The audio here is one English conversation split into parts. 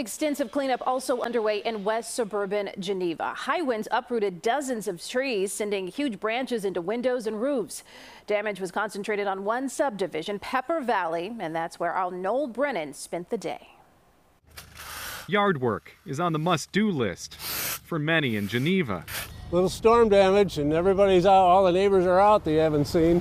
Extensive cleanup also underway in West Suburban Geneva. High winds uprooted dozens of trees, sending huge branches into windows and roofs. Damage was concentrated on one subdivision, Pepper Valley, and that's where our Noel Brennan spent the day. Yard work is on the must-do list for many in Geneva. Little storm damage and everybody's out, all the neighbors are out that you haven't seen.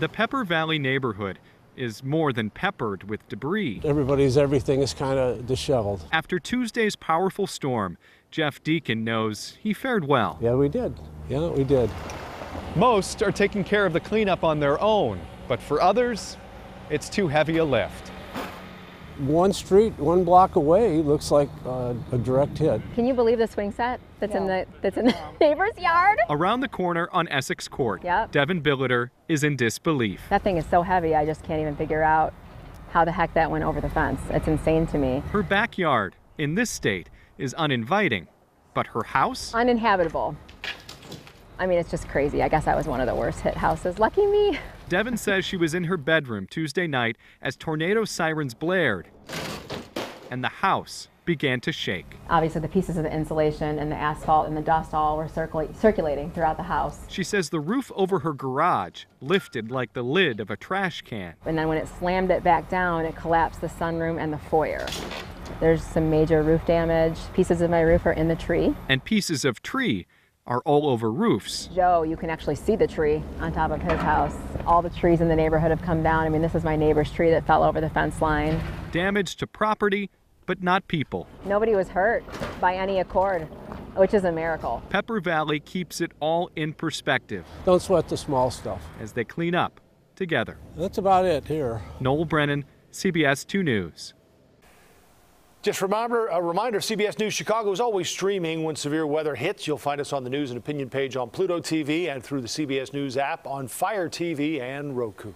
The Pepper Valley neighborhood is more than peppered with debris. Everything is kind of disheveled. After Tuesday's powerful storm, Jeff Deacon knows he fared well. Yeah, we did. Yeah, we did. Most are taking care of the cleanup on their own, but for others, it's too heavy a lift. One street, one block away, looks like a direct hit. Can you believe the swing set that's in the neighbor's yard? Around the corner on Essex Court, Devin Billiter is in disbelief. That thing is so heavy, I just can't even figure out how the heck that went over the fence. It's insane to me. Her backyard in this state is uninviting, but her house? Uninhabitable. I mean, it's just crazy. I guess I was one of the worst hit houses. Lucky me. Devin says she was in her bedroom Tuesday night as tornado sirens blared and the house began to shake. Obviously, the pieces of the insulation and the asphalt and the dust all were circulating throughout the house. She says the roof over her garage lifted like the lid of a trash can. And then when it slammed it back down, it collapsed the sunroom and the foyer. There's some major roof damage. Pieces of my roof are in the tree. And pieces of tree are all over roofs. Joe, you can actually see the tree on top of his house. All the trees in the neighborhood have come down. I mean, this is my neighbor's tree that fell over the fence line. Damage to property, but not people. Nobody was hurt by any accord, which is a miracle. Pepper Valley keeps it all in perspective. Don't sweat the small stuff. As they clean up together. That's about it here. Noel Brennan, CBS 2 News. Just a reminder, CBS News Chicago is always streaming when severe weather hits. You'll find us on the news and opinion page on Pluto TV and through the CBS News app on Fire TV and Roku.